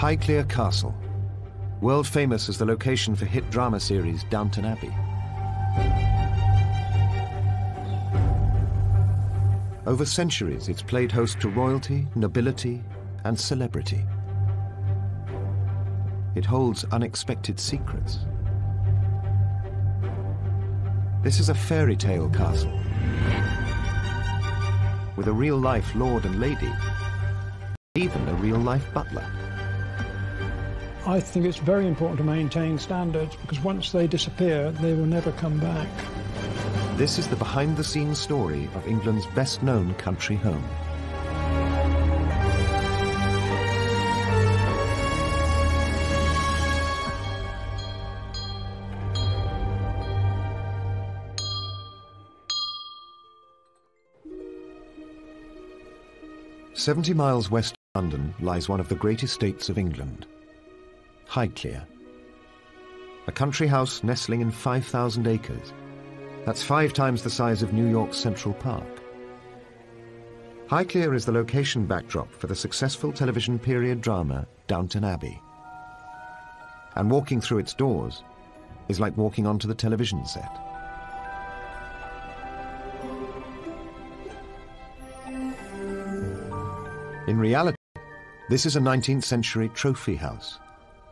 Highclere Castle, world famous as the location for hit drama series Downton Abbey. Over centuries, it's played host to royalty, nobility, and celebrity. It holds unexpected secrets. This is a fairy tale castle with a real-life lord and lady, even a real-life butler. I think it's very important to maintain standards because once they disappear, they will never come back. This is the behind-the-scenes story of England's best-known country home. "70 miles west of London lies one of the great estates of England, Highclere, a country house nestling in 5,000 acres. That's 5 times the size of New York's Central Park. Highclere is the location backdrop for the successful television period drama Downton Abbey. And walking through its doors is like walking onto the television set. In reality, this is a 19th century trophy house,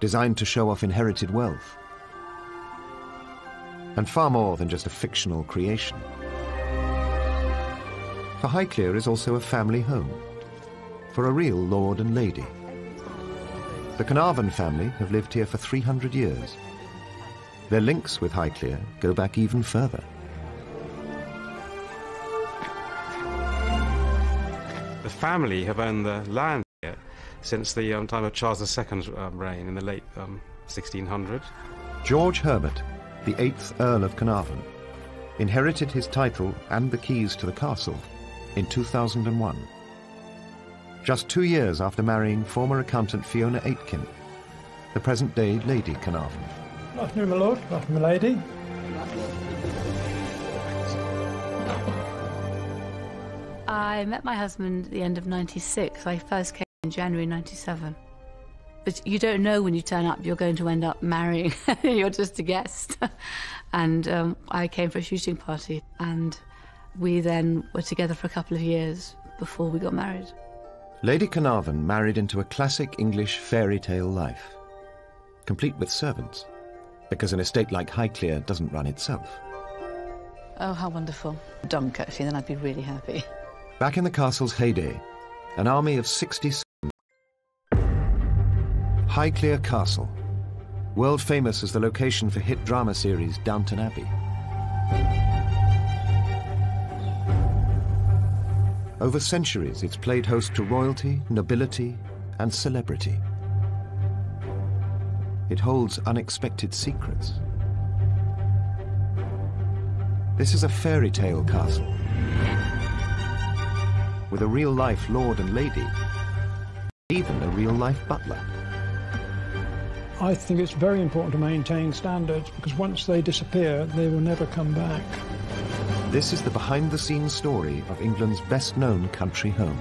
designed to show off inherited wealth, and far more than just a fictional creation. For Highclere is also a family home, for a real lord and lady. The Carnarvon family have lived here for 300 years. Their links with Highclere go back even further. The family have owned the land here since the time of Charles II's reign in the late 1600s. George Herbert, the 8th Earl of Carnarvon, inherited his title and the keys to the castle in 2001, just 2 years after marrying former accountant Fiona Aitken, the present-day Lady Carnarvon. Good afternoon, my lord. Good afternoon, my lady. I met my husband at the end of '96. I first came in January '97. But you don't know when you turn up you're going to end up marrying. You're just a guest. And I came for a shooting party, and we then were together for a couple of years before we got married. Lady Carnarvon married into a classic English fairy tale life, complete with servants, because an estate like Highclere doesn't run itself. Oh, how wonderful. Dunk, actually, then I'd be really happy. Back in the castle's heyday, an army of 60. Highclere Castle, world famous as the location for hit drama series Downton Abbey. Over centuries, it's played host to royalty, nobility, and celebrity. It holds unexpected secrets. This is a fairy tale castle with a real-life lord and lady, even a real-life butler. I think it's very important to maintain standards because once they disappear, they will never come back. This is the behind-the-scenes story of England's best-known country home.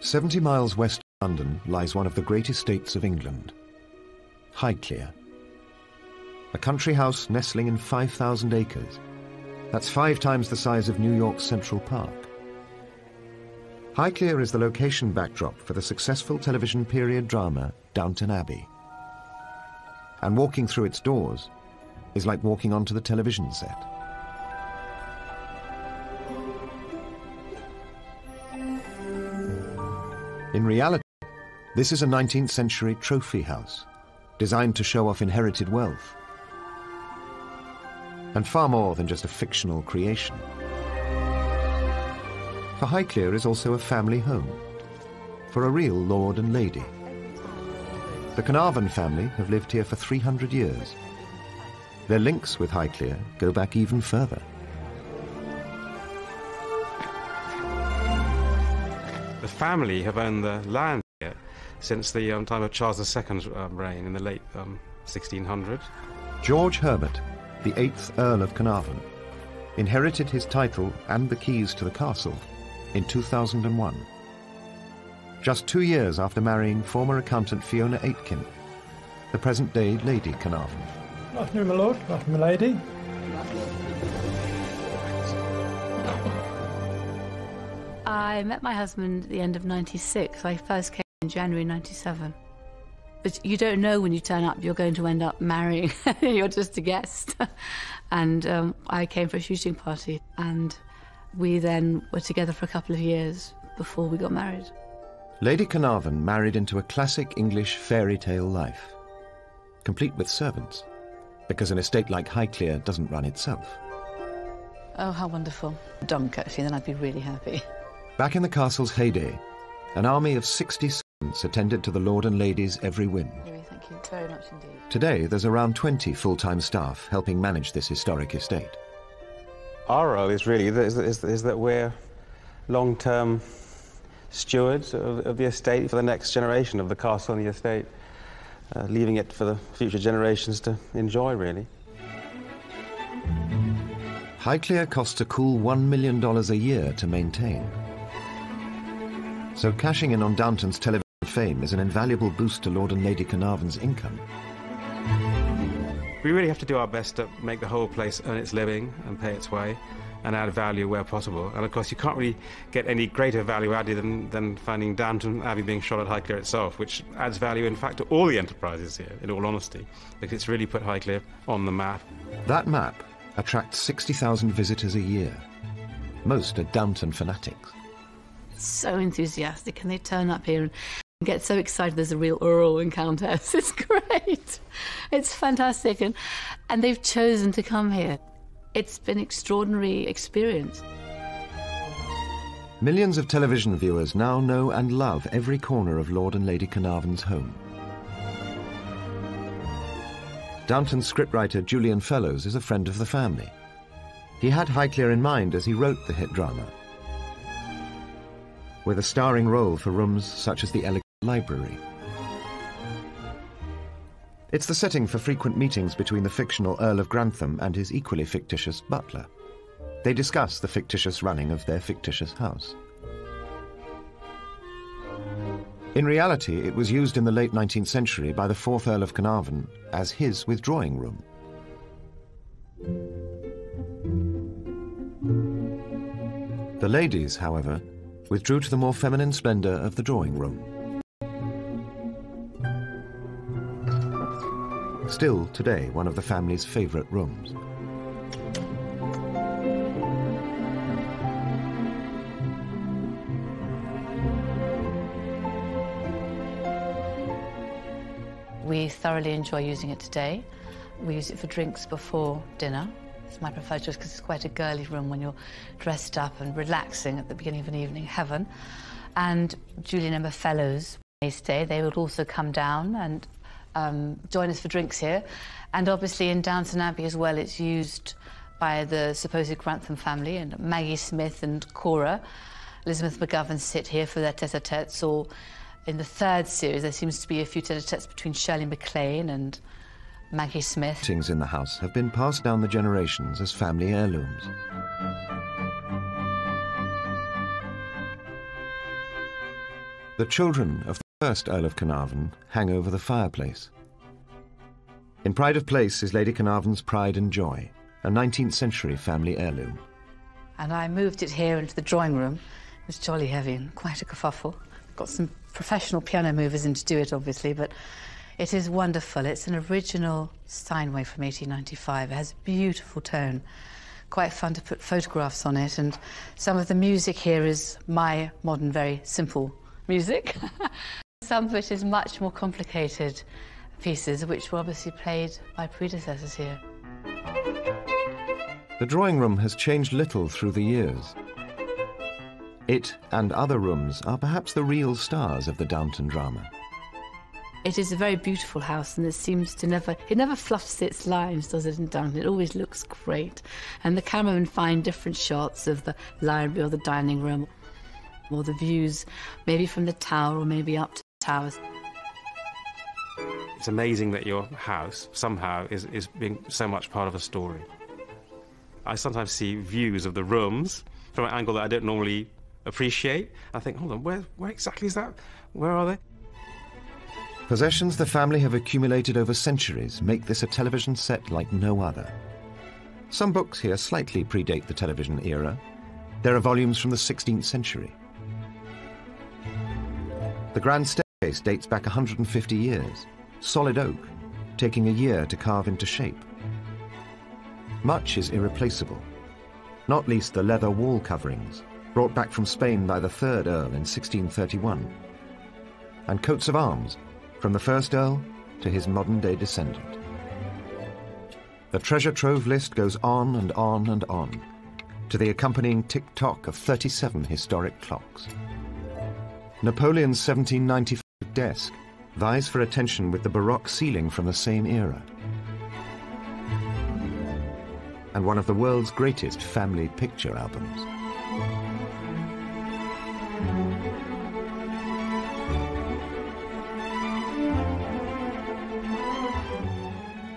"70 miles west of London lies one of the great estates of England, Highclere, a country house nestling in 5,000 acres. That's 5 times the size of New York's Central Park. Highclere is the location backdrop for the successful television period drama Downton Abbey. And walking through its doors is like walking onto the television set. In reality, this is a 19th century trophy house, designed to show off inherited wealth, and far more than just a fictional creation. For Highclere is also a family home, for a real lord and lady. The Carnarvon family have lived here for 300 years. Their links with Highclere go back even further. The family have owned the land here since the time of Charles II's reign in the late 1600s. George Herbert, the 8th Earl of Carnarvon, inherited his title and the keys to the castle in 2001, just 2 years after marrying former accountant Fiona Aitken, the present-day Lady Carnarvon. Good afternoon, my lord. Good afternoon, my lady. I met my husband at the end of '96. I first came in January '97. But you don't know when you turn up you're going to end up marrying. You're just a guest. And I came for a shooting party, and we then were together for a couple of years before we got married. Lady Carnarvon married into a classic English fairy tale life, complete with servants, because an estate like Highclere doesn't run itself. Oh, how wonderful. Dunk, actually, then I'd be really happy. Back in the castle's heyday, an army of 60 servants attended to the lord and ladies every whim. Thank you very much indeed. Today, there's around 20 full-time staff helping manage this historic estate. Our role is really that we're long-term stewards of the estate for the next generation of the castle and the estate, leaving it for the future generations to enjoy, really. Highclere costs a cool $1 million a year to maintain. So cashing in on Downton's television fame is an invaluable boost to Lord and Lady Carnarvon's income. We really have to do our best to make the whole place earn its living and pay its way and add value where possible. And of course you can't really get any greater value added than finding Downton Abbey being shot at Highclere itself, which adds value in fact to all the enterprises here, in all honesty, because it's really put Highclere on the map. That map attracts 60,000 visitors a year. Most are Downton fanatics. So enthusiastic, and they turn up here and get so excited there's a real Earl and Countess. It's great. It's fantastic, and they've chosen to come here. It's been an extraordinary experience. Millions of television viewers now know and love every corner of Lord and Lady Carnarvon's home. Downton scriptwriter Julian Fellowes is a friend of the family. He had Highclere in mind as he wrote the hit drama, with a starring role for rooms such as the elegant library. It's the setting for frequent meetings between the fictional Earl of Grantham and his equally fictitious butler. They discuss the fictitious running of their fictitious house. In reality, it was used in the late 19th century by the 4th Earl of Carnarvon as his withdrawing room. The ladies, however, withdrew to the more feminine splendour of the drawing room. Still today, one of the family's favourite rooms. We thoroughly enjoy using it today. We use it for drinks before dinner. It's my preferred choice because it's quite a girly room when you're dressed up and relaxing at the beginning of an evening heaven. And Julian and Emma Fellowes, when they stay, they would also come down and join us for drinks here. And obviously in Downton Abbey as well, it's used by the supposed Grantham family, and Maggie Smith and Cora Elizabeth McGovern sit here for their tete-a-tetes. Or in the third series, there seems to be a few tete-a-tetes between Shirley MacLaine and Maggie Smith. Things in the house have been passed down the generations as family heirlooms. The children of the first Earl of Carnarvon hang over the fireplace. In Pride of Place is Lady Carnarvon's Pride and Joy, a 19th century family heirloom. And I moved it here into the drawing room. It was jolly heavy and quite a kerfuffle. Got some professional piano movers in to do it, obviously, but it is wonderful. It's an original Steinway from 1895. It has a beautiful tone. Quite fun to put photographs on it, and some of the music here is my modern, very simple music. Some of it is much more complicated pieces, which were obviously played by predecessors here. The drawing room has changed little through the years. It and other rooms are perhaps the real stars of the Downton drama. It is a very beautiful house, and it seems to never fluffs its lines, does it, in Downton? It always looks great. And the cameramen find different shots of the library or the dining room, or the views, maybe from the tower or maybe up to towers. It's amazing that your house somehow is being so much part of a story. I sometimes see views of the rooms from an angle that I don't normally appreciate. I think, hold on, where exactly is that? Where are they? Possessions the family have accumulated over centuries make this a television set like no other. Some books here slightly predate the television era. There are volumes from the 16th century. The grand staircase dates back 150 years, solid oak, taking a year to carve into shape. Much is irreplaceable, not least the leather wall coverings, brought back from Spain by the third Earl in 1631, and coats of arms, from the first Earl to his modern-day descendant. The treasure trove list goes on and on and on, to the accompanying tick-tock of 37 historic clocks. Napoleon's 1795 desk vies for attention with the Baroque ceiling from the same era, and one of the world's greatest family picture albums.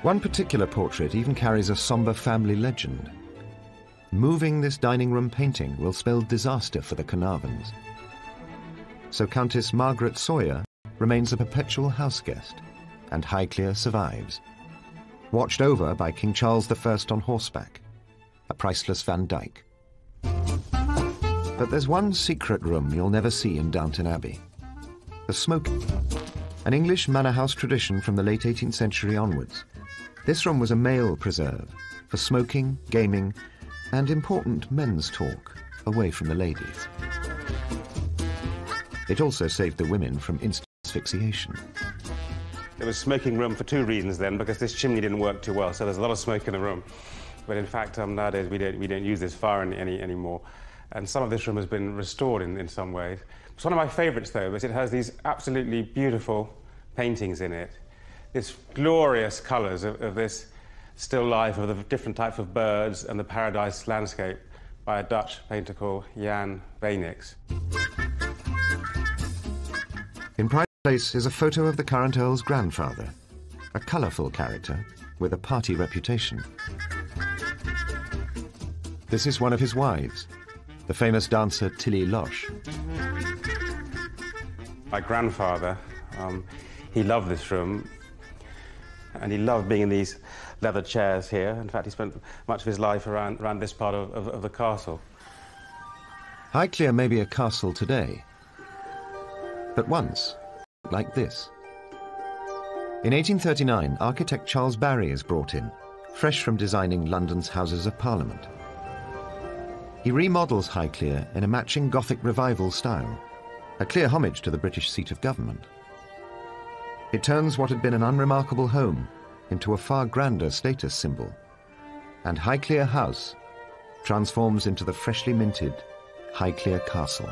One particular portrait even carries a sombre family legend. Moving this dining room painting will spell disaster for the Carnarvons. So Countess Margaret Sawyer remains a perpetual houseguest, and Highclere survives, watched over by King Charles I on horseback, a priceless Van Dyke. But there's one secret room you'll never see in Downton Abbey, the smoking, an English manor house tradition from the late 18th century onwards. This room was a male preserve for smoking, gaming, and important men's talk away from the ladies. It also saved the women from instant asphyxiation. There was smoking room for two reasons then, because this chimney didn't work too well, so there's a lot of smoke in the room. But in fact, nowadays we don't use this fire anymore. And some of this room has been restored in some ways. It's one of my favourites, though, because it has these absolutely beautiful paintings in it. This glorious colours of this still life of the different types of birds and the paradise landscape by a Dutch painter called Jan Weynix. In private place is a photo of the current Earl's grandfather, a colourful character with a party reputation. This is one of his wives, the famous dancer Tilly Losch. My grandfather, he loved this room. And he loved being in these leather chairs here. In fact, he spent much of his life around this part of the castle. Highclere may be a castle today, but once, like this. In 1839, architect Charles Barry is brought in, fresh from designing London's Houses of Parliament. He remodels Highclere in a matching Gothic revival style, a clear homage to the British seat of government. It turns what had been an unremarkable home into a far grander status symbol, and Highclere House transforms into the freshly minted Highclere Castle.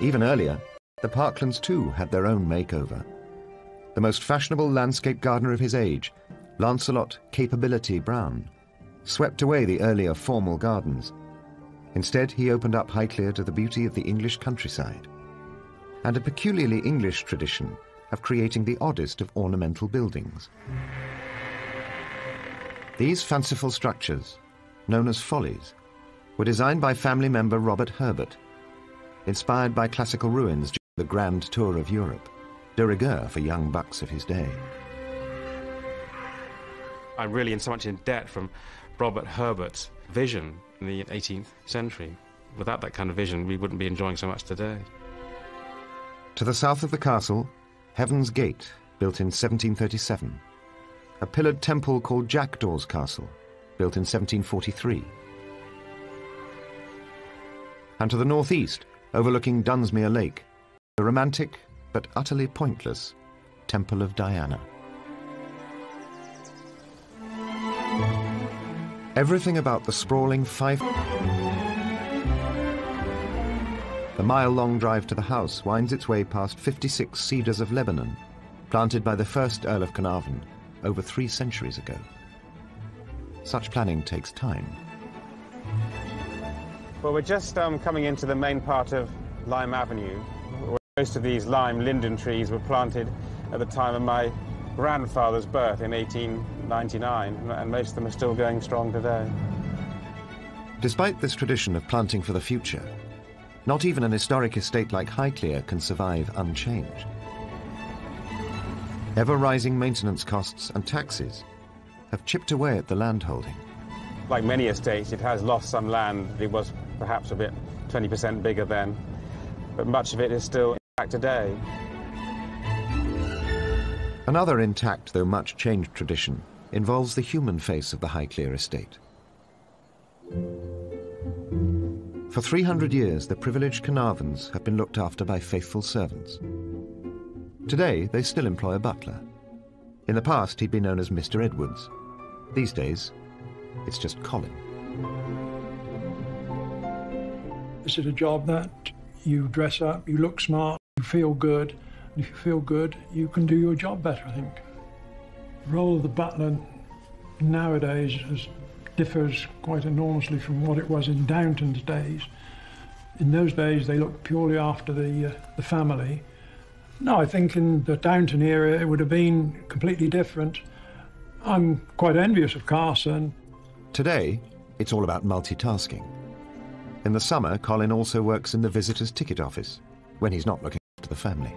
Even earlier, the Parklands too had their own makeover. The most fashionable landscape gardener of his age, Lancelot Capability Brown, swept away the earlier formal gardens. Instead, he opened up Highclere to the beauty of the English countryside, and a peculiarly English tradition of creating the oddest of ornamental buildings. These fanciful structures, known as follies, were designed by family member Robert Herbert, inspired by classical ruins during the grand tour of Europe, de rigueur for young bucks of his day. I'm really in so much in debt from Robert Herbert's vision in the 18th century. Without that kind of vision, we wouldn't be enjoying so much today. To the south of the castle, Heaven's Gate, built in 1737. A pillared temple called Jackdaw's Castle, built in 1743. And to the northeast, overlooking Dunsmuir Lake, the romantic but utterly pointless Temple of Diana. Everything about the sprawling The mile-long drive to the house winds its way past 56 cedars of Lebanon, planted by the first Earl of Carnarvon over 3 centuries ago. Such planning takes time. Well, we're just coming into the main part of Lyme Avenue, Most of these lime linden trees were planted at the time of my grandfather's birth in 1899, and most of them are still going strong today. Despite this tradition of planting for the future, not even an historic estate like Highclere can survive unchanged. Ever-rising maintenance costs and taxes have chipped away at the landholding. Like many estates, it has lost some land. It was perhaps a bit 20% bigger then, but much of it is still intact today. Another intact, though much changed, tradition involves the human face of the Highclere estate. For 300 years, the privileged Carnarvons have been looked after by faithful servants. Today, they still employ a butler. In the past, he'd be known as Mr. Edwards. These days, it's just Colin. This is a job that you dress up, you look smart, you feel good, and if you feel good, you can do your job better, I think. The role of the butler nowadays differs quite enormously from what it was in Downton's days. In those days, they looked purely after the family. No, I think in the Downton era, it would have been completely different. I'm quite envious of Carson. Today, it's all about multitasking. In the summer, Colin also works in the visitor's ticket office, when he's not looking after the family.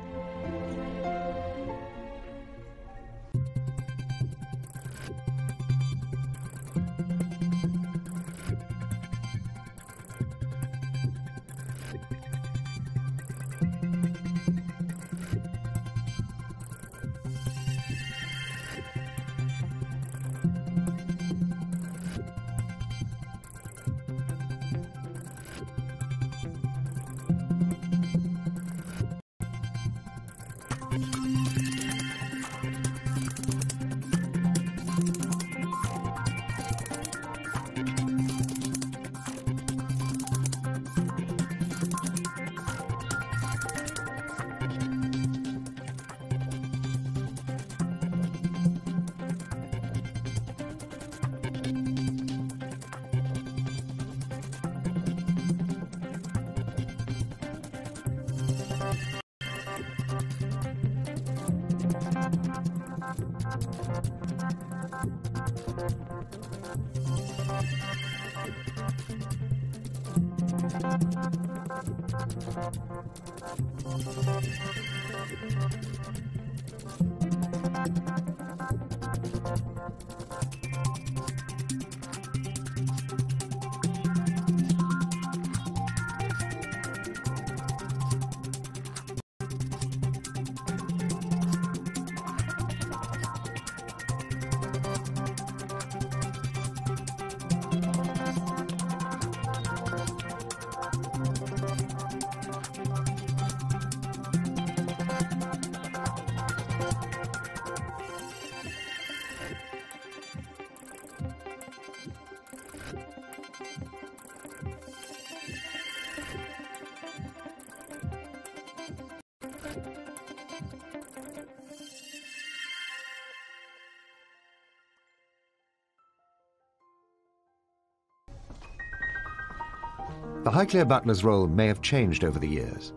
The Highclere butler's role may have changed over the years,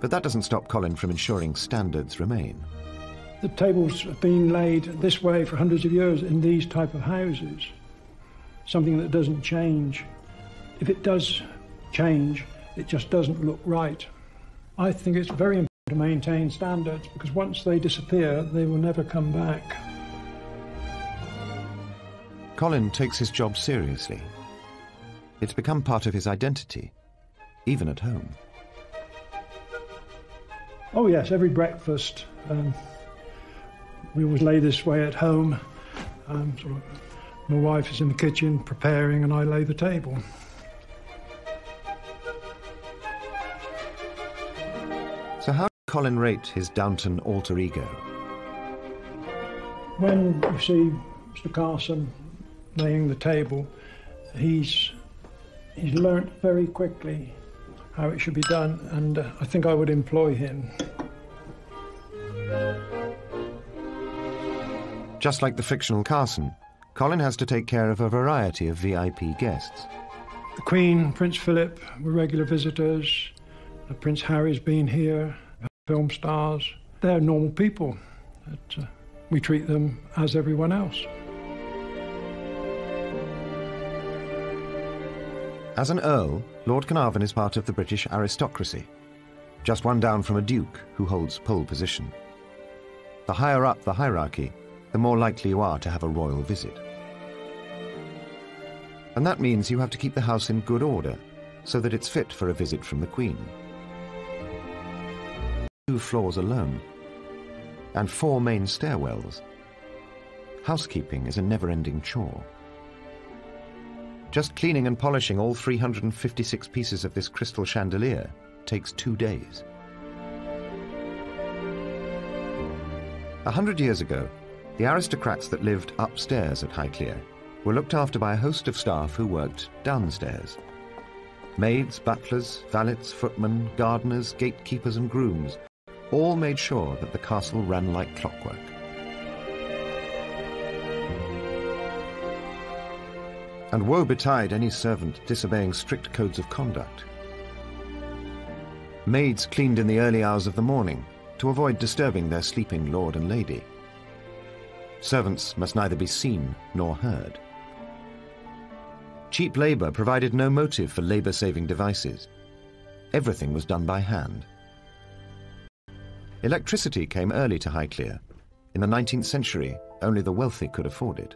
but that doesn't stop Colin from ensuring standards remain. The tables have been laid this way for hundreds of years in these type of houses, something that doesn't change. If it does change, it just doesn't look right. I think it's very important to maintain standards, because once they disappear, they will never come back. Colin takes his job seriously. It's become part of his identity, even at home. Oh yes, every breakfast. We always lay this way at home. My wife is in the kitchen preparing and I lay the table. So how does Colin rate his Downton alter ego? When you see Mr. Carson laying the table, He's learnt very quickly how it should be done, and I think I would employ him. Just like the fictional Carson, Colin has to take care of a variety of VIP guests. The Queen, Prince Philip were regular visitors. Prince Harry's been here. film stars. They're normal people. We treat them as everyone else. As an earl, Lord Carnarvon is part of the British aristocracy, just one down from a duke who holds pole position. The higher up the hierarchy, the more likely you are to have a royal visit. And that means you have to keep the house in good order so that it's fit for a visit from the Queen. 2 floors alone, and 4 main stairwells. Housekeeping is a never-ending chore. Just cleaning and polishing all 356 pieces of this crystal chandelier takes 2 days. 100 years ago, the aristocrats that lived upstairs at Highclere were looked after by a host of staff who worked downstairs. Maids, butlers, valets, footmen, gardeners, gatekeepers and grooms all made sure that the castle ran like clockwork. And woe betide any servant disobeying strict codes of conduct. Maids cleaned in the early hours of the morning to avoid disturbing their sleeping lord and lady. Servants must neither be seen nor heard. Cheap labour provided no motive for labour-saving devices. Everything was done by hand. Electricity came early to Highclere. In the 19th century, only the wealthy could afford it.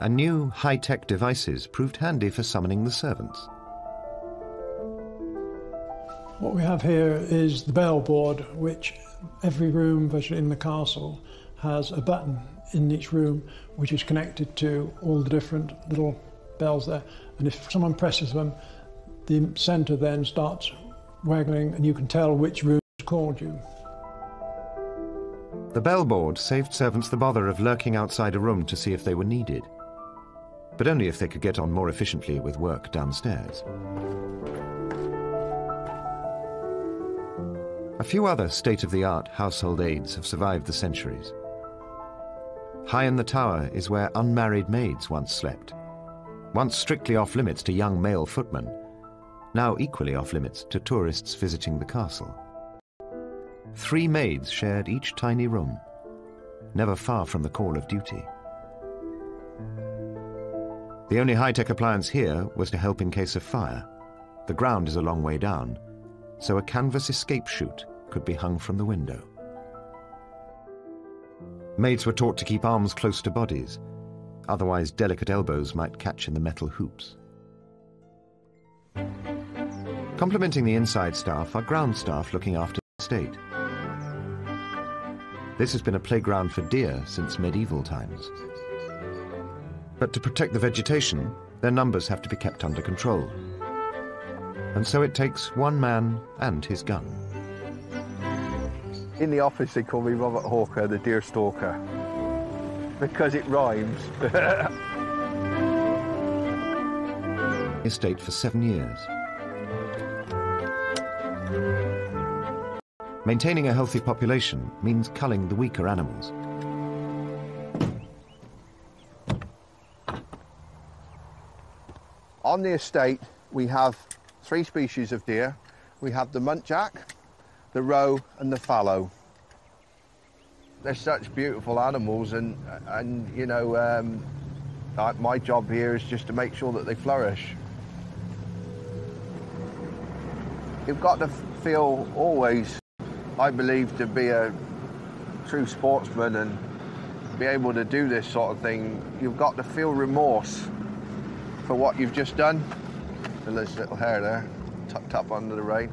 And new high-tech devices proved handy for summoning the servants. What we have here is the bell board, which every room in the castle has a button in each room which is connected to all the different little bells there. And if someone presses them, the centre then starts waggling and you can tell which room has called you. The bell board saved servants the bother of lurking outside a room to see if they were needed, but only if they could get on more efficiently with work downstairs. A few other state-of-the-art household aids have survived the centuries. High in the tower is where unmarried maids once slept, once strictly off-limits to young male footmen, now equally off-limits to tourists visiting the castle. 3 maids shared each tiny room, never far from the call of duty. The only high-tech appliance here was to help in case of fire. The ground is a long way down, so a canvas escape chute could be hung from the window. Maids were taught to keep arms close to bodies, otherwise delicate elbows might catch in the metal hoops. Complementing the inside staff are ground staff looking after the estate. This has been a playground for deer since medieval times. But to protect the vegetation, their numbers have to be kept under control. And so it takes one man and his gun. In the office they call me Robert Hawker, the deer stalker, because it rhymes. Estate for 7 years. Maintaining a healthy population means culling the weaker animals. On the estate we have 3 species of deer. We have the muntjac, the roe and the fallow. They're such beautiful animals, and you know, my job here is just to make sure that they flourish. You've got to feel always, I believe, to be a true sportsman and be able to do this sort of thing, you've got to feel remorse for what you've just done. There's a little hair there, tucked up under the rein.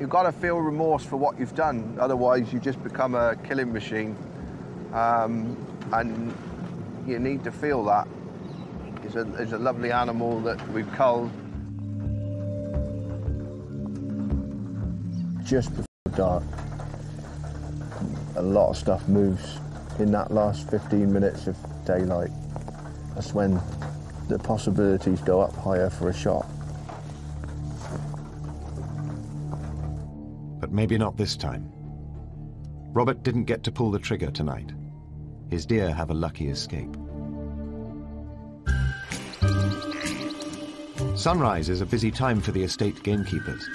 You've got to feel remorse for what you've done, otherwise you just become a killing machine, and you need to feel that. It's a lovely animal that we've culled. Just before dark, a lot of stuff moves in that last 15 minutes of daylight. That's when the possibilities go up higher for a shot. But maybe not this time. Robert didn't get to pull the trigger tonight. His deer have a lucky escape. Sunrise is a busy time for the estate gamekeepers.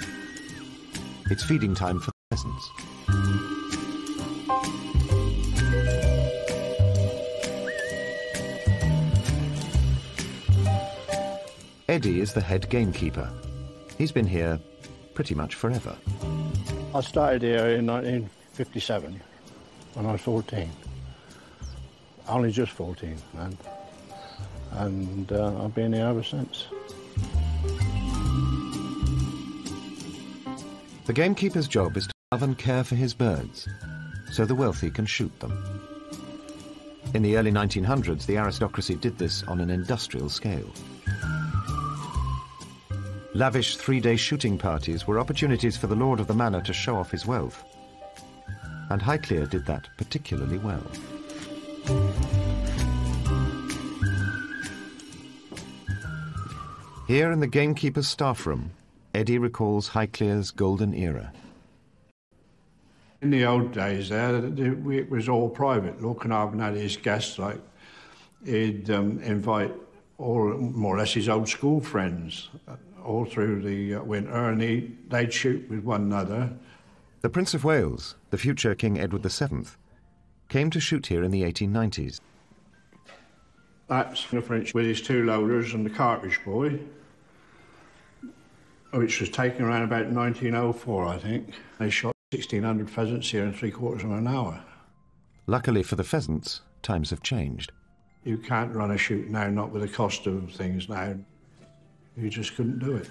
It's feeding time for peasants. Eddie is the head gamekeeper. He's been here pretty much forever. I started here in 1957 when I was 14. Only just 14 then. And I've been here ever since. The gamekeeper's job is to love and care for his birds, so the wealthy can shoot them. In the early 1900s, the aristocracy did this on an industrial scale. Lavish three-day shooting parties were opportunities for the lord of the manor to show off his wealth, and Highclere did that particularly well. Here in the gamekeeper's staff room, Eddie recalls Highclere's golden era. In the old days there, it was all private. Lord Carnarvon had his guests, like, he'd invite all, more or less, his old school friends all through the winter, and they'd shoot with one another. The Prince of Wales, the future King Edward VII, came to shoot here in the 1890s. That's the French with his two loaders and the cartridge boy, which was taken around about 1904, I think. They shot 1,600 pheasants here in 3/4 of an hour. Luckily for the pheasants, times have changed. You can't run a shoot now, not with the cost of things now. You just couldn't do it.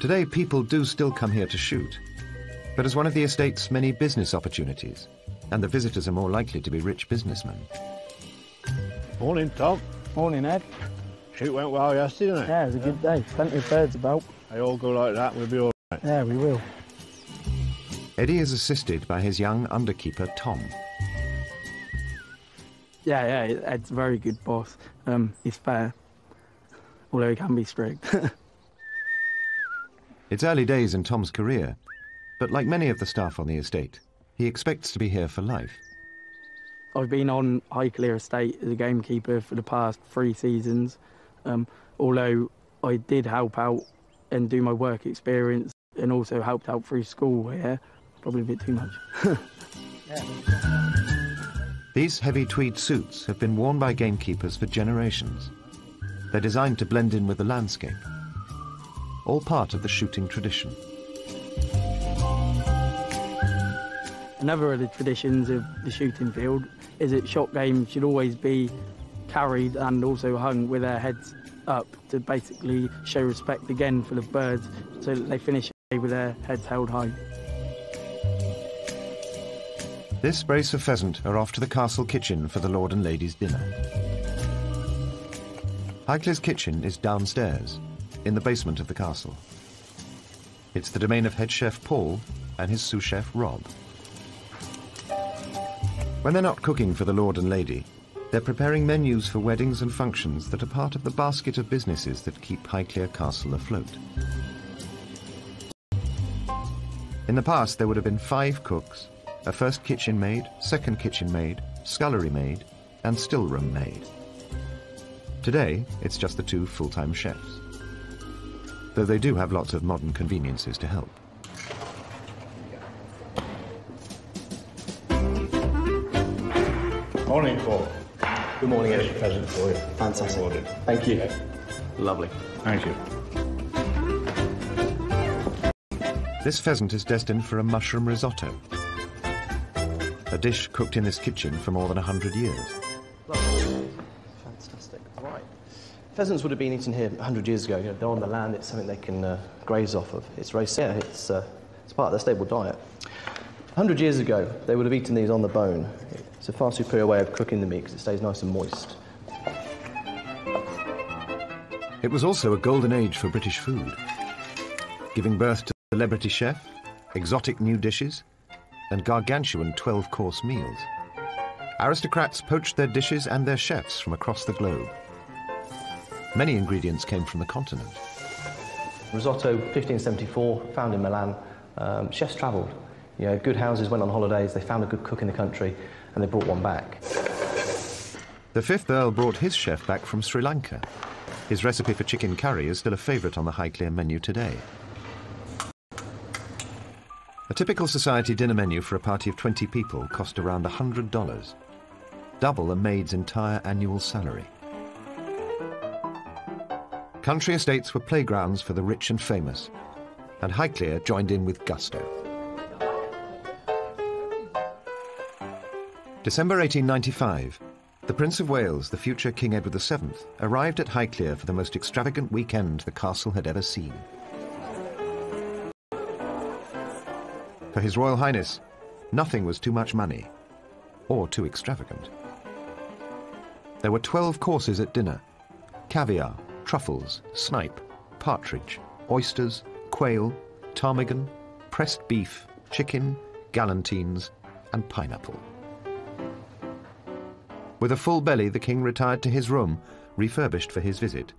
Today, people do still come here to shoot, but as one of the estate's many business opportunities, and the visitors are more likely to be rich businessmen. Morning, Tom. Morning, Ed. Shoot went well yesterday, didn't it? Yeah, it was a good day. Plenty of birds about. They all go like that, we'll be all right. Yeah, we will. Eddie is assisted by his young underkeeper, Tom. Yeah, Ed's a very good boss. He's fair, although he can be strict. It's early days in Tom's career, but like many of the staff on the estate, he expects to be here for life. I've been on Highclere Estate as a gamekeeper for the past 3 seasons, although I did help out and do my work experience and also helped out through school here. Probably a bit too much. Yeah. These heavy tweed suits have been worn by gamekeepers for generations. They're designed to blend in with the landscape, all part of the shooting tradition. Another of the traditions of the shooting field is that shot games should always be carried and also hung with their heads up to basically show respect again for the birds, so that they finish with their heads held high. This brace of pheasant are off to the castle kitchen for the lord and lady's dinner. Highclere's kitchen is downstairs, in the basement of the castle. It's the domain of head chef Paul and his sous chef Rob. When they're not cooking for the lord and lady, they're preparing menus for weddings and functions that are part of the basket of businesses that keep Highclere Castle afloat. In the past, there would have been 5 cooks, a first kitchen maid, second kitchen maid, scullery maid, and stillroom maid. Today, it's just the 2 full-time chefs, though they do have lots of modern conveniences to help. Morning, Paul. Good morning, Eddie. Pleasant for you. Fantastic. Morning. Thank you. Yeah. Lovely. Thank you. This pheasant is destined for a mushroom risotto, a dish cooked in this kitchen for more than 100 years. Lovely. Fantastic. Right. Pheasants would have been eaten here 100 years ago. You know, they're on the land. It's something they can graze off of. It's raised here. It's part of their stable diet. 100 years ago, they would have eaten these on the bone. It's a far superior way of cooking the meat because it stays nice and moist. It was also a golden age for British food, giving birth to celebrity chef, exotic new dishes, and gargantuan 12-course meals. Aristocrats poached their dishes and their chefs from across the globe. Many ingredients came from the continent. Risotto, 1574, found in Milan. Chefs travelled. You know, good houses went on holidays, they found a good cook in the country, and they brought one back. The 5th Earl brought his chef back from Sri Lanka. His recipe for chicken curry is still a favourite on the Highclere menu today. A typical society dinner menu for a party of 20 people cost around $100, double a maid's entire annual salary. Country estates were playgrounds for the rich and famous, and Highclere joined in with gusto. December 1895, the Prince of Wales, the future King Edward VII, arrived at Highclere for the most extravagant weekend the castle had ever seen. For His Royal Highness, nothing was too much money, or too extravagant. There were 12 courses at dinner: caviar, truffles, snipe, partridge, oysters, quail, ptarmigan, pressed beef, chicken, galantines, and pineapple. With a full belly, the king retired to his room, refurbished for his visit,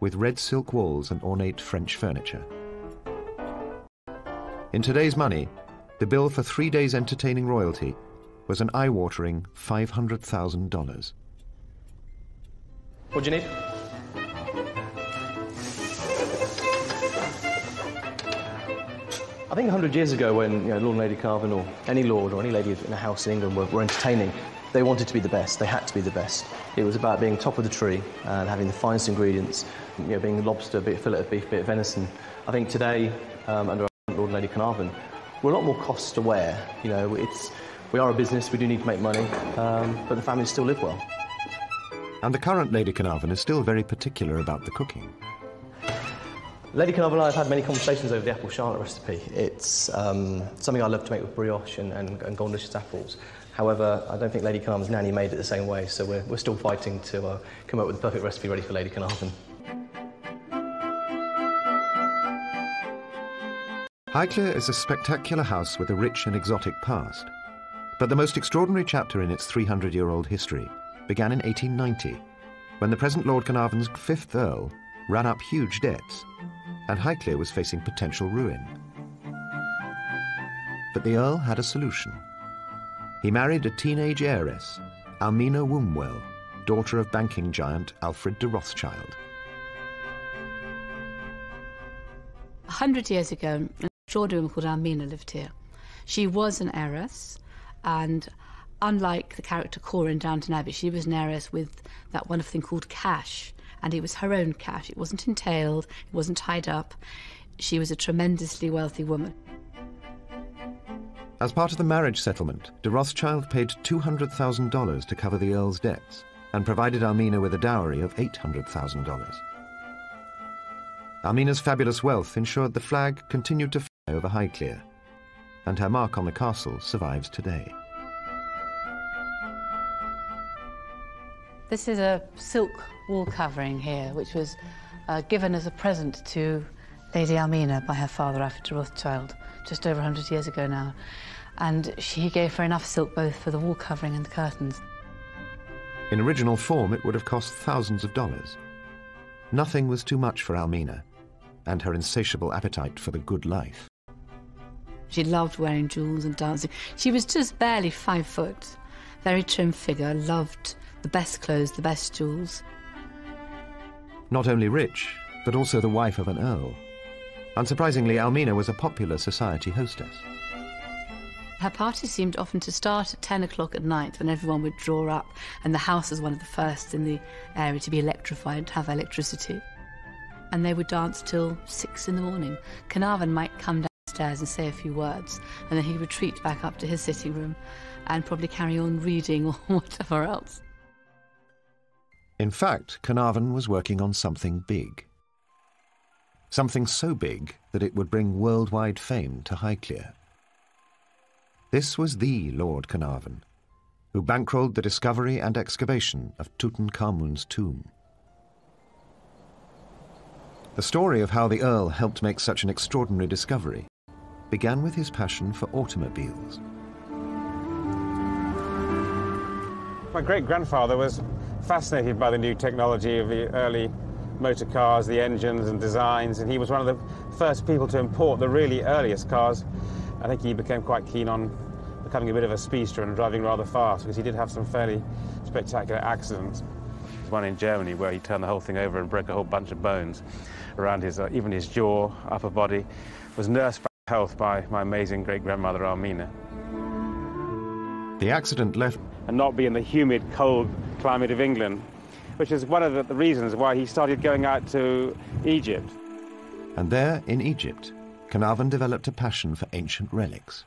with red silk walls and ornate French furniture. In today's money, the bill for 3 days entertaining royalty was an eye-watering $500,000. What do you need? I think 100 years ago when Lord and Lady Carnarvon or any lord or any lady in a house in England were entertaining, they wanted to be the best, they had to be the best. It was about being top of the tree and having the finest ingredients, being lobster, be it fillet of beef, be it venison. I think today, under Lord and Lady Carnarvon, we're a lot more cost aware. We are a business, we do need to make money, but the families still live well. And the current Lady Carnarvon is still very particular about the cooking. Lady Carnarvon and I have had many conversations over the apple charlotte recipe. It's something I love to make with brioche and golden-delicious apples. However, I don't think Lady Carnarvon's nanny made it the same way, so we're still fighting to come up with the perfect recipe ready for Lady Carnarvon. Highclere is a spectacular house with a rich and exotic past. But the most extraordinary chapter in its 300-year-old history began in 1890, when the present Lord Carnarvon's 5th Earl ran up huge debts, and Highclere was facing potential ruin. But the Earl had a solution. He married a teenage heiress, Almina Wombwell, daughter of banking giant Alfred de Rothschild. 100 years ago, a short woman called Almina lived here. She was an heiress, and unlike the character Cora in Downton Abbey, she was an heiress with that wonderful thing called cash, and it was her own cash. It wasn't entailed, it wasn't tied up. She was a tremendously wealthy woman. As part of the marriage settlement, de Rothschild paid $200,000 to cover the Earl's debts and provided Almina with a dowry of $800,000. Almina's fabulous wealth ensured the flag continued to fly over Highclere, and her mark on the castle survives today. This is a silk wall covering here, which was given as a present to Lady Almina by her father, Alfred de Rothschild, just over 100 years ago now. And he gave her enough silk both for the wall covering and the curtains. In original form, it would have cost thousands of dollars. Nothing was too much for Almina and her insatiable appetite for the good life. She loved wearing jewels and dancing. She was just barely 5 foot, very trim figure, loved the best clothes, the best jewels. Not only rich, but also the wife of an earl. Unsurprisingly, Almina was a popular society hostess. Her parties seemed often to start at 10 o'clock at night, when everyone would draw up, and the house was one of the first in the area to be electrified, to have electricity. And they would dance till 6 in the morning. Carnarvon might come downstairs and say a few words, and then he would retreat back up to his sitting room and probably carry on reading or whatever else. In fact, Carnarvon was working on something big. Something so big that it would bring worldwide fame to Highclere. This was the Lord Carnarvon, who bankrolled the discovery and excavation of Tutankhamun's tomb. The story of how the Earl helped make such an extraordinary discovery began with his passion for automobiles. My great-grandfather was fascinated by the new technology of the early motor cars, the engines and designs, and he was one of the first people to import the really earliest cars. I think he became quite keen on becoming a bit of a speedster and driving rather fast, because he did have some fairly spectacular accidents. One in Germany where he turned the whole thing over and broke a whole bunch of bones around his, even his jaw, upper body, was nursed health by my amazing great-grandmother Almina. The accident left and not be in the humid, cold climate of England, which is one of the reasons why he started going out to Egypt. And there, in Egypt, Carnarvon developed a passion for ancient relics.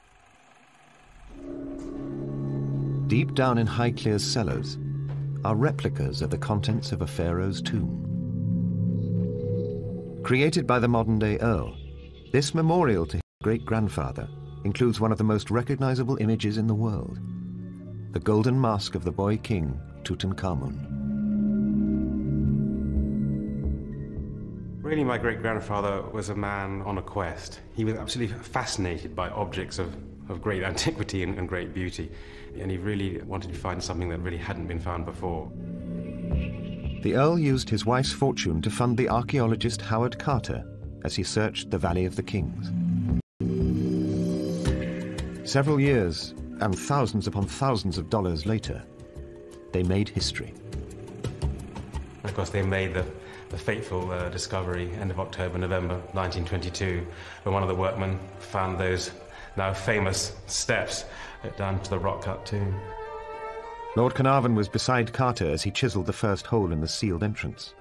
Deep down in Highclere's cellars are replicas of the contents of a pharaoh's tomb. Created by the modern-day Earl, this memorial to his great-grandfather includes one of the most recognizable images in the world, the golden mask of the boy king, Tutankhamun. Really, my great-grandfather was a man on a quest. He was absolutely fascinated by objects of great antiquity and great beauty, and he really wanted to find something that really hadn't been found before. The Earl used his wife's fortune to fund the archaeologist Howard Carter as he searched the Valley of the Kings. Several years and thousands upon thousands of dollars later, they made history. Of course, they made the fateful discovery, end of October, November 1922, when one of the workmen found those now famous steps down to the rock-cut tomb. Lord Carnarvon was beside Carter as he chiselled the first hole in the sealed entrance.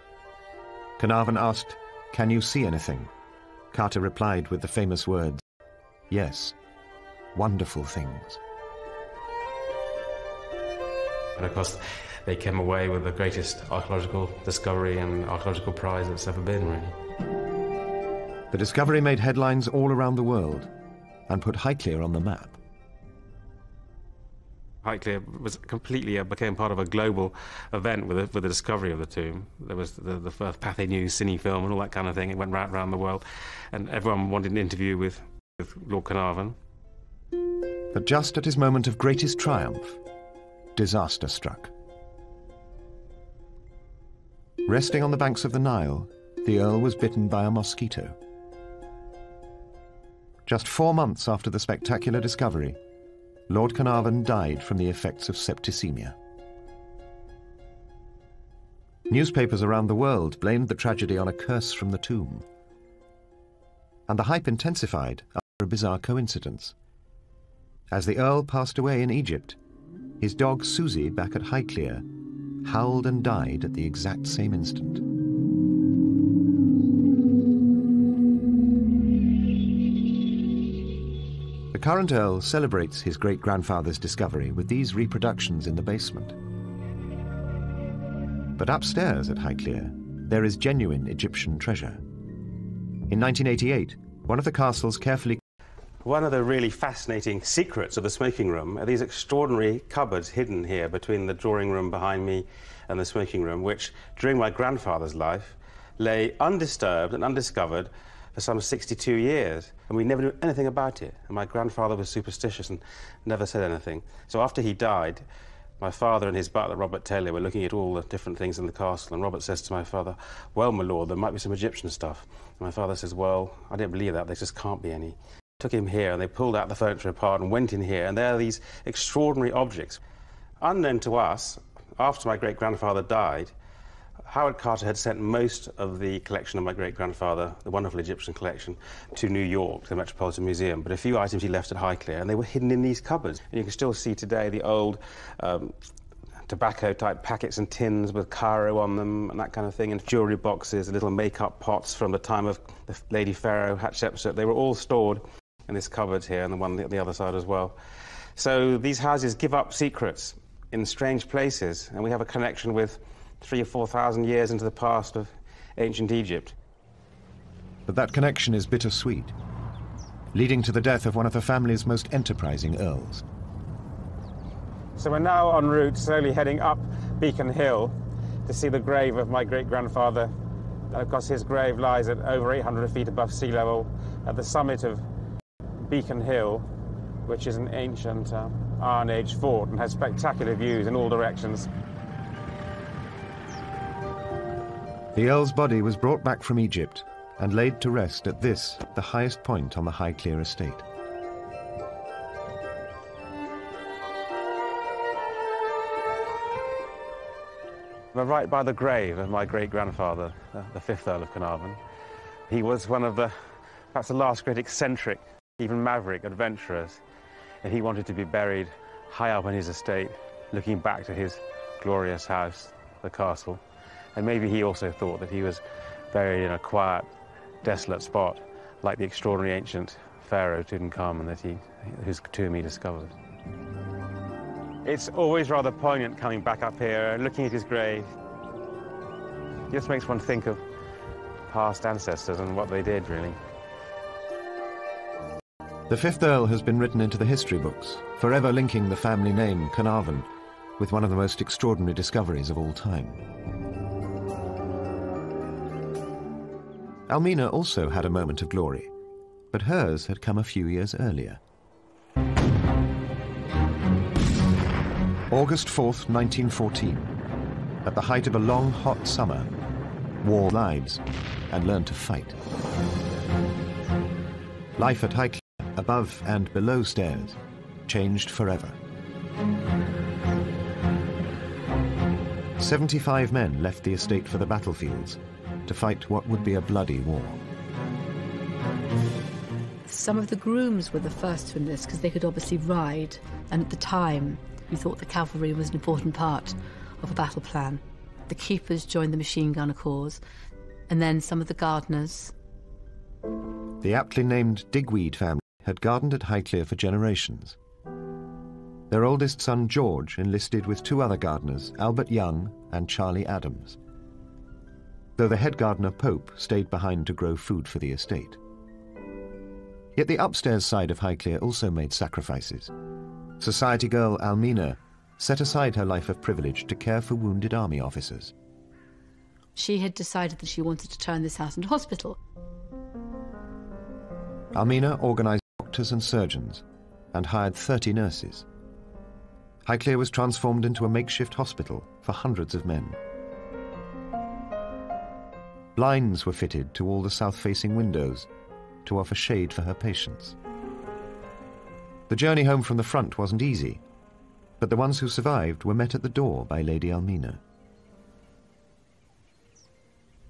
Carnarvon asked, "Can you see anything?" Carter replied with the famous words, "Yes, wonderful things." And of course, they came away with the greatest archaeological discovery and archaeological prize that's ever been, really. The discovery made headlines all around the world and put Highclere on the map. Highclere became part of a global event with the discovery of the tomb. There was the first Pathé News cine film and all that kind of thing. It went right around the world, and everyone wanted an interview with Lord Carnarvon. But just at his moment of greatest triumph, disaster struck. Resting on the banks of the Nile, the Earl was bitten by a mosquito. Just 4 months after the spectacular discovery, Lord Carnarvon died from the effects of septicemia. Newspapers around the world blamed the tragedy on a curse from the tomb. And the hype intensified after a bizarre coincidence. As the Earl passed away in Egypt, his dog Susie, back at Highclere, howled and died at the exact same instant. The current Earl celebrates his great-grandfather's discovery with these reproductions in the basement. But upstairs at Highclere, there is genuine Egyptian treasure. In 1988, one of the castle's carefully... One of the really fascinating secrets of the smoking room are these extraordinary cupboards hidden here between the drawing room behind me and the smoking room, which, during my grandfather's life, lay undisturbed and undiscovered for some 62 years. And we never knew anything about it. And my grandfather was superstitious and never said anything. So after he died, my father and his butler, Robert Taylor, were looking at all the different things in the castle. And Robert says to my father, "Well, my lord, there might be some Egyptian stuff." And my father says, "Well, I don't believe that. There just can't be any." Took him here, and they pulled out the furniture apart and went in here, and there are these extraordinary objects. Unknown to us, after my great-grandfather died, Howard Carter had sent most of the collection of my great-grandfather, the wonderful Egyptian collection, to New York, to the Metropolitan Museum, but a few items he left at Highclere, and they were hidden in these cupboards. And you can still see today the old tobacco-type packets and tins with Cairo on them and that kind of thing, and jewellery boxes and little make-up pots from the time of the Lady Pharaoh, Hatshepsut. They were all stored in this cupboard here, and the one on the other side as well. So these houses give up secrets in strange places, and we have a connection with 3,000 or 4,000 years into the past of ancient Egypt. But that connection is bittersweet, leading to the death of one of the family's most enterprising earls. So we're now en route, slowly heading up Beacon Hill to see the grave of my great-grandfather. And of course, his grave lies at over 800 feet above sea level at the summit of Beacon Hill, which is an ancient Iron Age fort and has spectacular views in all directions. The Earl's body was brought back from Egypt and laid to rest at this, the highest point on the Highclere estate. We're right by the grave of my great-grandfather, the fifth Earl of Carnarvon. He was one of the, perhaps the last great eccentric even maverick, adventurous, and he wanted to be buried high up on his estate, looking back to his glorious house, the castle. And maybe he also thought that he was buried in a quiet, desolate spot, like the extraordinary ancient pharaoh Tutankhamun, whose tomb he discovered. It's always rather poignant coming back up here and looking at his grave. It just makes one think of past ancestors and what they did, really. The fifth Earl has been written into the history books, forever linking the family name Carnarvon with one of the most extraordinary discoveries of all time. Almina also had a moment of glory, but hers had come a few years earlier. August 4th, 1914, at the height of a long, hot summer, war lives and learned to fight. Life at Highclere, above and below stairs, changed forever. 75 men left the estate for the battlefields to fight what would be a bloody war. Some of the grooms were the first to enlist because they could obviously ride, and at the time, we thought the cavalry was an important part of a battle plan. The keepers joined the machine gunner corps, and then some of the gardeners. The aptly named Digweed family had gardened at Highclere for generations. Their oldest son, George, enlisted with two other gardeners, Albert Young and Charlie Adams, though the head gardener, Pope, stayed behind to grow food for the estate. Yet the upstairs side of Highclere also made sacrifices. Society girl Almina set aside her life of privilege to care for wounded army officers. She had decided that she wanted to turn this house into hospital. Almina organised doctors and surgeons and hired 30 nurses. Highclere was transformed into a makeshift hospital for hundreds of men. Blinds were fitted to all the south-facing windows to offer shade for her patients. The journey home from the front wasn't easy, but the ones who survived were met at the door by Lady Almina.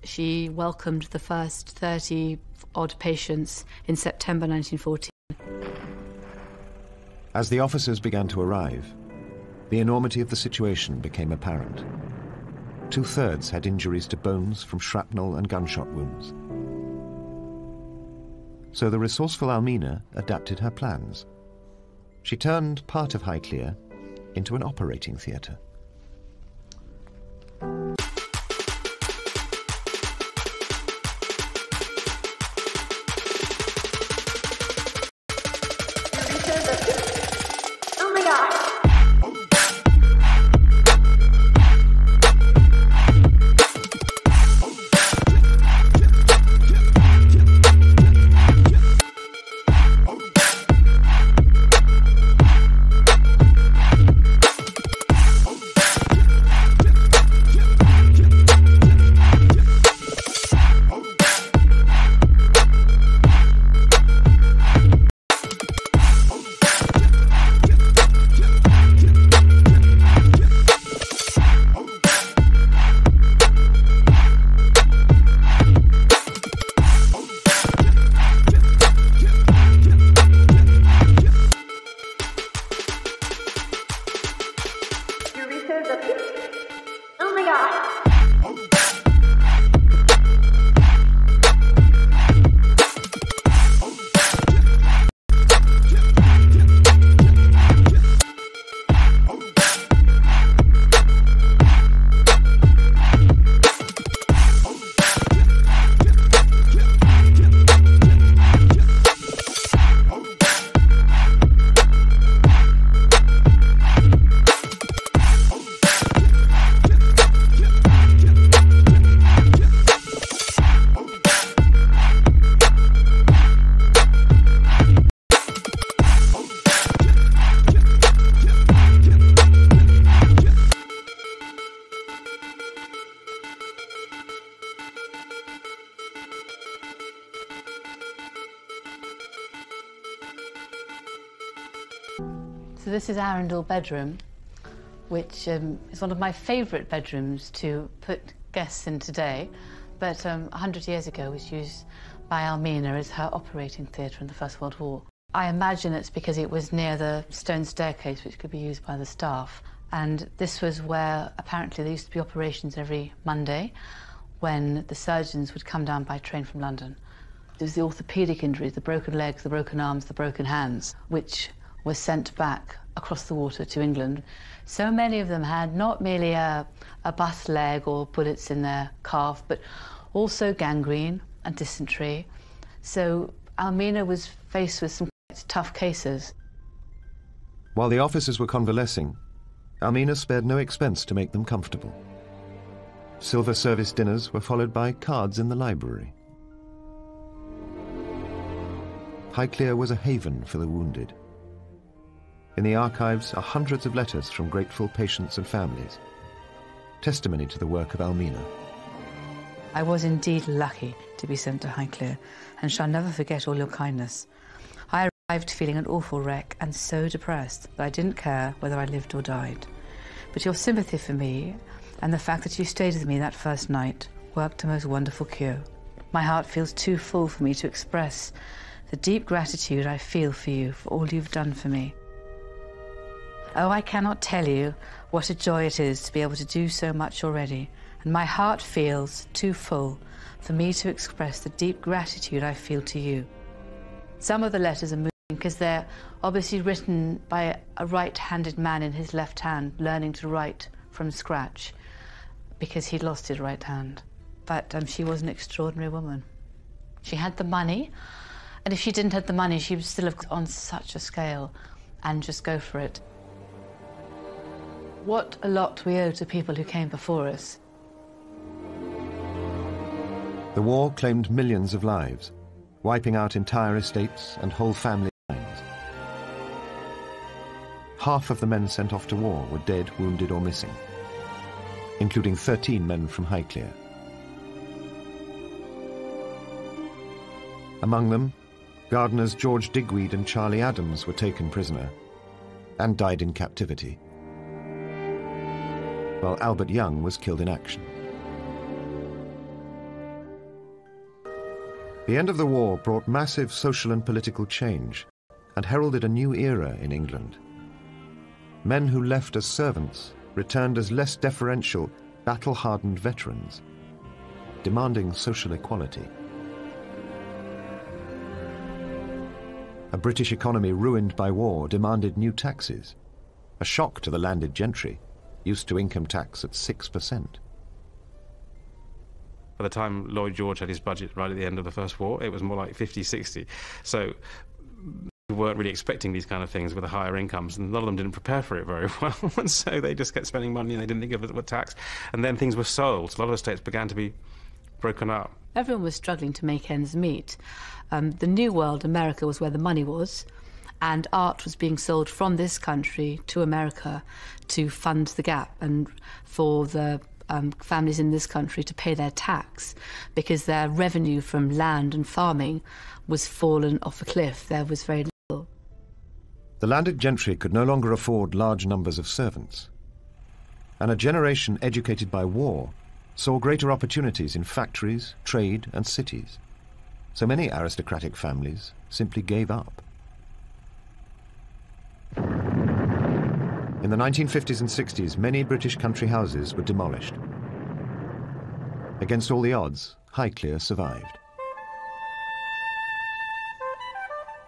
She welcomed the first 30-odd patients in September 1914. As the officers began to arrive, the enormity of the situation became apparent. Two-thirds had injuries to bones from shrapnel and gunshot wounds. So the resourceful Almina adapted her plans. She turned part of Highclere into an operating theatre. So this is Arundel Bedroom, which is one of my favourite bedrooms to put guests in today, but 100 years ago was used by Almina as her operating theatre in the First World War. I imagine it's because it was near the stone staircase which could be used by the staff, and this was where apparently there used to be operations every Monday when the surgeons would come down by train from London. It was the orthopaedic injuries, the broken legs, the broken arms, the broken hands, which were sent back across the water to England. So many of them had not merely a bust leg or bullets in their calf, but also gangrene and dysentery. So Almina was faced with some tough cases. While the officers were convalescing, Almina spared no expense to make them comfortable. Silver service dinners were followed by cards in the library. Highclere was a haven for the wounded. In the archives are hundreds of letters from grateful patients and families, testimony to the work of Almina. I was indeed lucky to be sent to Highclere, and shall never forget all your kindness. I arrived feeling an awful wreck and so depressed that I didn't care whether I lived or died. But your sympathy for me and the fact that you stayed with me that first night worked a most wonderful cure. My heart feels too full for me to express the deep gratitude I feel for you for all you've done for me. Oh, I cannot tell you what a joy it is to be able to do so much already, and my heart feels too full for me to express the deep gratitude I feel to you. Some of the letters are moving because they're obviously written by a right-handed man in his left hand, learning to write from scratch because he'd lost his right hand. But she was an extraordinary woman. She had the money, and if she didn't have the money, she would still have on such a scale and just go for it. What a lot we owe to people who came before us. The war claimed millions of lives, wiping out entire estates and whole family lines. Half of the men sent off to war were dead, wounded or missing, including 13 men from Highclere. Among them, gardeners George Digweed and Charlie Adams were taken prisoner and died in captivity, while Albert Young was killed in action. The end of the war brought massive social and political change and heralded a new era in England. Men who left as servants returned as less deferential, battle-hardened veterans, demanding social equality. A British economy ruined by war demanded new taxes, a shock to the landed gentry, used to income tax at 6%. By the time Lloyd George had his budget right at the end of the First War, it was more like 50-60. So we weren't really expecting these kind of things with the higher incomes, and a lot of them didn't prepare for it very well. And so they just kept spending money and they didn't think of it with tax. And then things were sold. A lot of estates began to be broken up. Everyone was struggling to make ends meet. The New World, America, was where the money was, and art was being sold from this country to America to fund the gap and for the families in this country to pay their tax, because their revenue from land and farming was fallen off a cliff. There was very little. The landed gentry could no longer afford large numbers of servants, and a generation educated by war saw greater opportunities in factories, trade and cities. So many aristocratic families simply gave up. In the 1950s and 60s, many British country houses were demolished. Against all the odds, Highclere survived.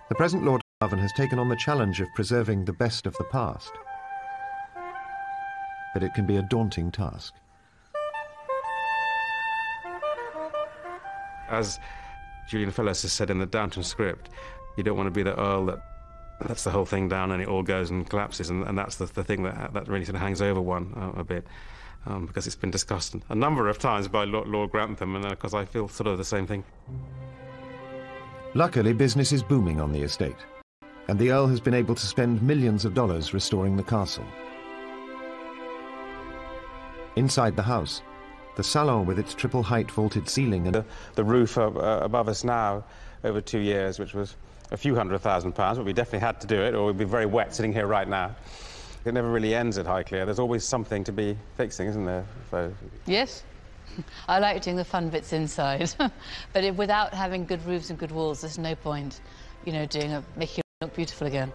The present Lord Carnarvon has taken on the challenge of preserving the best of the past. But it can be a daunting task. As Julian Fellowes has said in the Downton script, you don't want to be the Earl that lets the whole thing down and it all goes and collapses, and that's the thing that really sort of hangs over one a bit, because it's been discussed a number of times by Lord Grantham, and of course I feel sort of the same thing. Luckily, business is booming on the estate, and the Earl has been able to spend millions of dollars restoring the castle. Inside the house, the salon with its triple-height vaulted ceiling and the roof above us now over 2 years, which was a few £100,000, but we definitely had to do it, or we'd be very wet sitting here right now. It never really ends at Highclere. There's always something to be fixing, isn't there? So... Yes. I like doing the fun bits inside. But without having good roofs and good walls, there's no point, you know, doing a making Look beautiful again.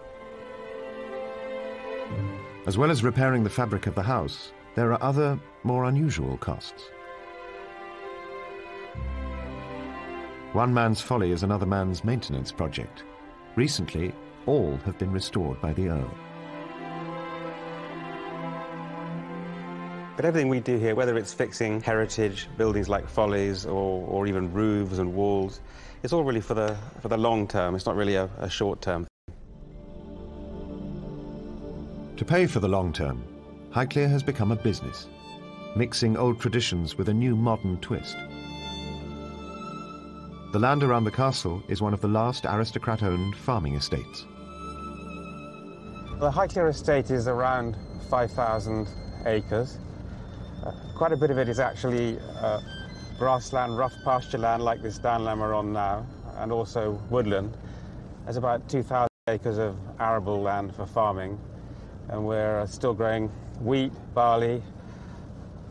As well as repairing the fabric of the house, there are other, more unusual costs. One man's folly is another man's maintenance project. Recently, all have been restored by the Earl. But everything we do here, whether it's fixing heritage buildings like follies or even roofs and walls, it's all really for the long term. It's not really a short term. To pay for the long term, Highclere has become a business, mixing old traditions with a new modern twist. The land around the castle is one of the last aristocrat-owned farming estates. The Highclere estate is around 5,000 acres. Quite a bit of it is actually grassland, rough pasture land like this downland we're on now, and also woodland. There's about 2,000 acres of arable land for farming, and we're still growing wheat, barley,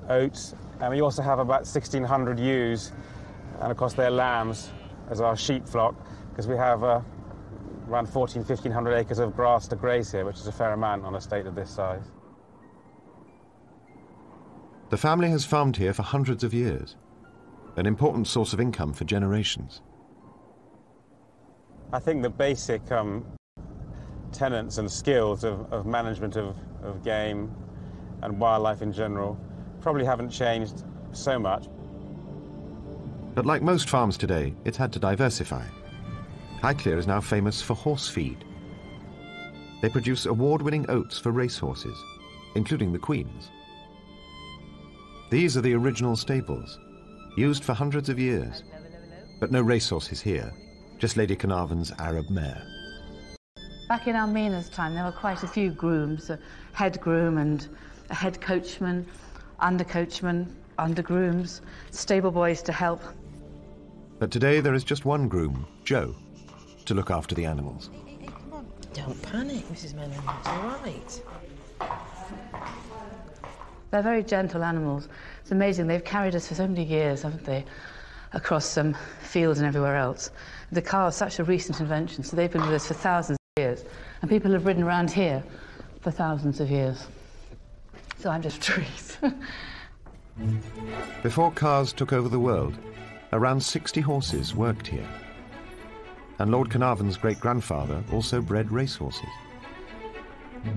oats, and we also have about 1,600 ewes, and of course their lambs as our sheep flock, because we have around 1,500 acres of grass to graze here, which is a fair amount on an estate of this size. The family has farmed here for hundreds of years, an important source of income for generations. I think the basic tenets and skills of management of game and wildlife in general probably haven't changed so much. But like most farms today, it's had to diversify. Highclere is now famous for horse feed. They produce award-winning oats for racehorses, including the Queen's. These are the original stables, used for hundreds of years. But no racehorses here, just Lady Carnarvon's Arab mare. Back in Almina's time, there were quite a few grooms, a head groom and a head coachman, under grooms, stable boys to help. But today there is just one groom, Joe, to look after the animals. Hey, come on. Don't panic, Mrs. Menon, it's all right. They're very gentle animals. It's amazing, they've carried us for so many years, haven't they, across some fields and everywhere else. The car is such a recent invention, so they've been with us for thousands of years, and people have ridden around here for thousands of years. So I'm just trees. Before cars took over the world, around 60 horses worked here. And Lord Carnarvon's great-grandfather also bred racehorses.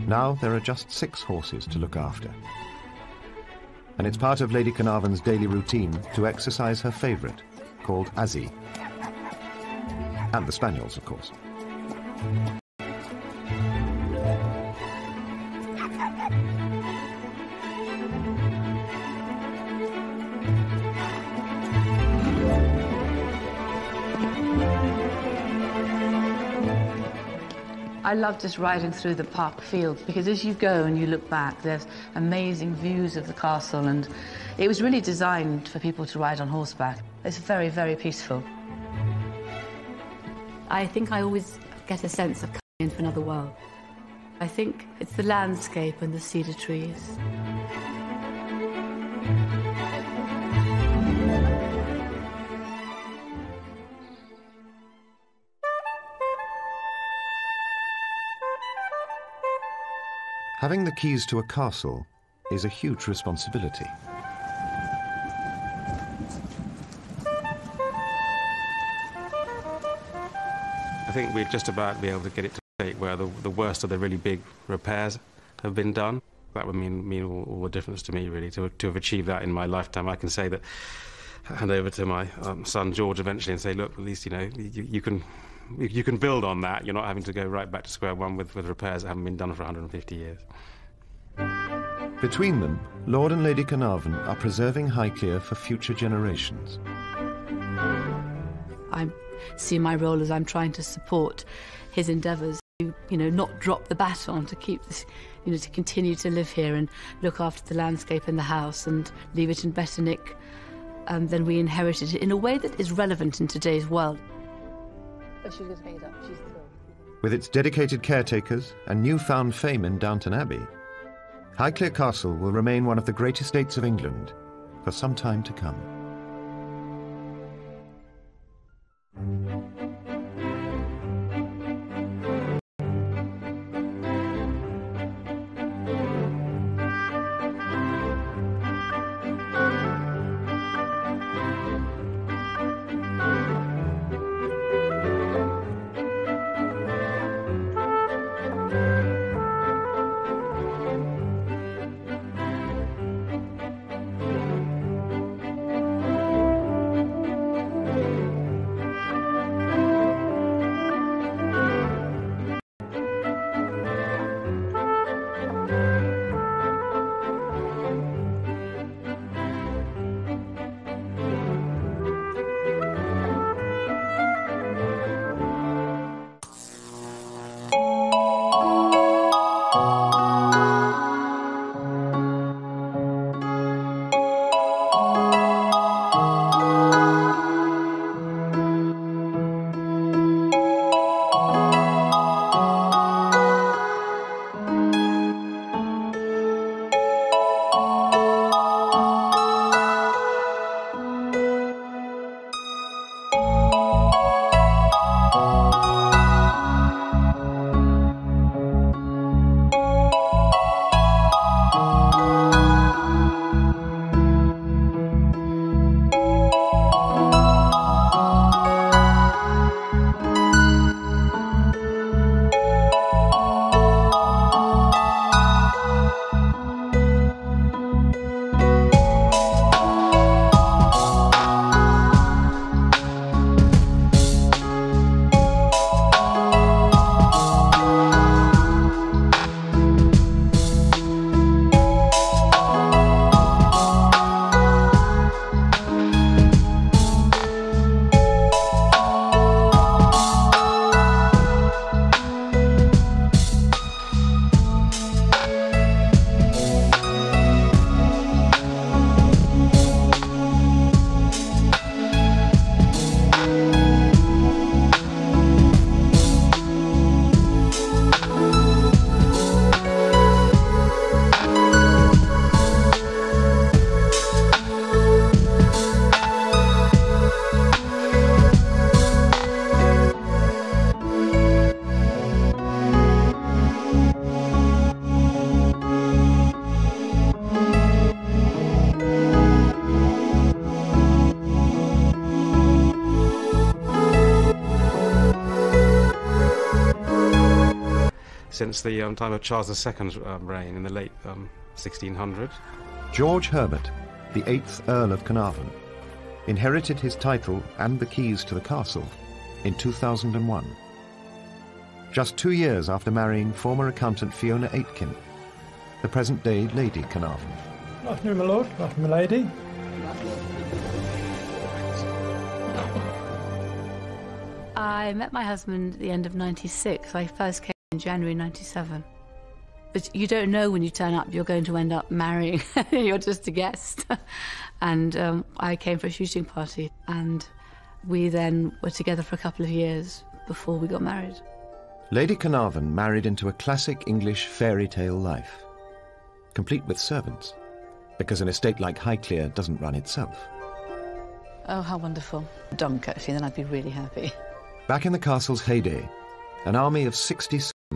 Now there are just 6 horses to look after. And it's part of Lady Carnarvon's daily routine to exercise her favourite, called Azzy. And the spaniels, of course. I love just riding through the park fields, because as you go and you look back, there's amazing views of the castle, and it was really designed for people to ride on horseback. It's very, very peaceful. I think I always get a sense of coming into another world. I think it's the landscape and the cedar trees. Having the keys to a castle is a huge responsibility. I think we'd just about be able to get it to a state where the worst of the really big repairs have been done. That would mean all the difference to me, really, to have achieved that in my lifetime. I can say that, hand over to my son George eventually and say, look, at least, you know, you can build on that. You're not having to go right back to square one with repairs that haven't been done for 150 years. Between them, Lord and Lady Carnarvon are preserving Highclere for future generations. I see my role as I'm trying to support his endeavours to, you know, not drop the baton, to keep this, you know, to continue to live here and look after the landscape and the house and leave it in better nick than we inherited it, in a way that is relevant in today's world. She's going to pick it up. She's thrilled. With its dedicated caretakers and newfound fame in Downton Abbey, Highclere Castle will remain one of the great estates of England for some time to come. since the time of Charles II's reign in the late 1600s. George Herbert, the 8th Earl of Carnarvon, inherited his title and the keys to the castle in 2001, just 2 years after marrying former accountant Fiona Aitken, the present-day Lady Carnarvon. Good afternoon, my lord. Good afternoon, my lady. I met my husband at the end of '96. I first came in January '97. But you don't know when you turn up you're going to end up marrying. You're just a guest. And I came for a shooting party, and we then were together for a couple of years before we got married. Lady Carnarvon married into a classic English fairy tale life, complete with servants, because an estate like Highclere doesn't run itself. Oh, how wonderful. Dunk, actually, then I'd be really happy. Back in the castle's heyday, an army of 60